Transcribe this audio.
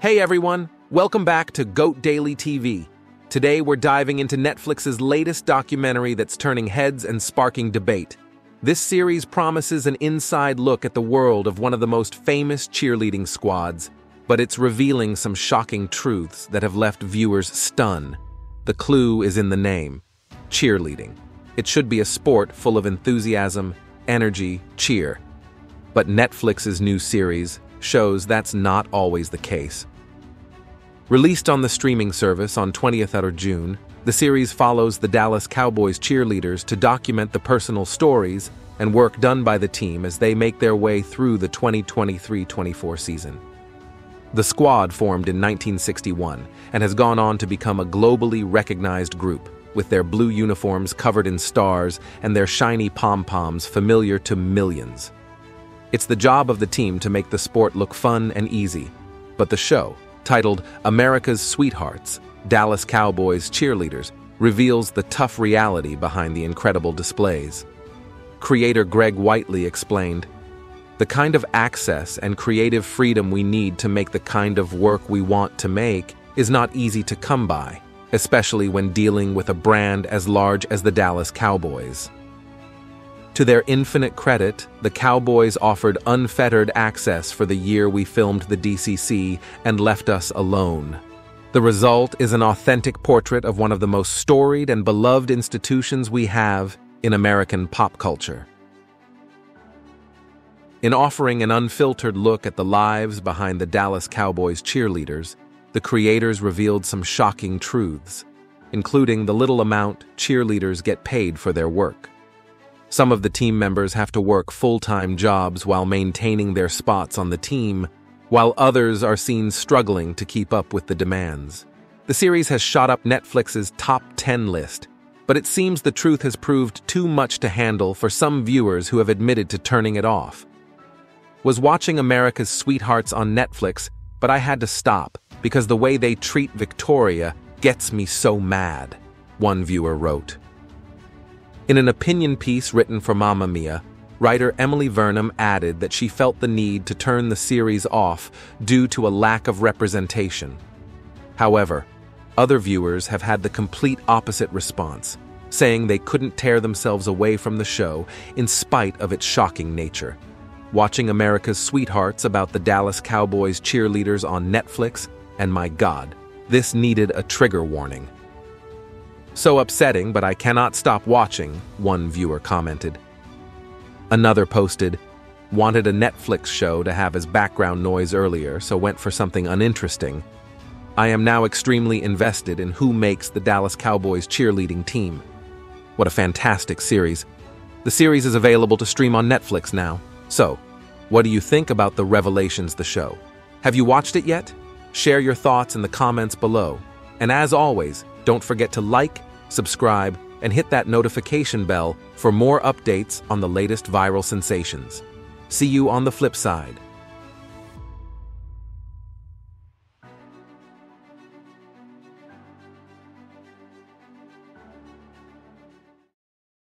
Hey everyone, welcome back to GOAT Daily TV. Today we're diving into Netflix's latest documentary that's turning heads and sparking debate. This series promises an inside look at the world of one of the most famous cheerleading squads, but it's revealing some shocking truths that have left viewers stunned. The clue is in the name: cheerleading. It should be a sport full of enthusiasm, energy, cheer. But Netflix's new series shows that's not always the case. Released on the streaming service on 20th of June, the series follows the Dallas Cowboys cheerleaders to document the personal stories and work done by the team as they make their way through the 2023-24 season. The squad formed in 1961 and has gone on to become a globally recognized group, with their blue uniforms covered in stars and their shiny pom-poms familiar to millions. It's the job of the team to make the sport look fun and easy, but the show, titled America's Sweethearts, Dallas Cowboys Cheerleaders, reveals the tough reality behind the incredible displays. Creator Greg Whiteley explained, "The kind of access and creative freedom we need to make the kind of work we want to make is not easy to come by, especially when dealing with a brand as large as the Dallas Cowboys." To their infinite credit, the Cowboys offered unfettered access for the year we filmed the DCC and left us alone. The result is an authentic portrait of one of the most storied and beloved institutions we have in American pop culture. In offering an unfiltered look at the lives behind the Dallas Cowboys cheerleaders, the creators revealed some shocking truths, including the little amount cheerleaders get paid for their work. Some of the team members have to work full-time jobs while maintaining their spots on the team, while others are seen struggling to keep up with the demands. The series has shot up Netflix's top 10 list, but it seems the truth has proved too much to handle for some viewers who have admitted to turning it off. "Was watching America's Sweethearts on Netflix, but I had to stop because the way they treat Victoria gets me so mad," one viewer wrote. In an opinion piece written for Mamma Mia, writer Emily Vernum added that she felt the need to turn the series off due to a lack of representation. However, other viewers have had the complete opposite response, saying they couldn't tear themselves away from the show in spite of its shocking nature. "Watching America's Sweethearts about the Dallas Cowboys cheerleaders on Netflix, and my God, this needed a trigger warning. So upsetting, but I cannot stop watching," one viewer commented. Another posted, "Wanted a Netflix show to have as background noise earlier, so went for something uninteresting. I am now extremely invested in who makes the Dallas Cowboys cheerleading team. What a fantastic series. The series is available to stream on Netflix now. So, what do you think about the revelations the show? Have you watched it yet? Share your thoughts in the comments below. And as always, don't forget to like, subscribe, and hit that notification bell for more updates on the latest viral sensations. See you on the flip side.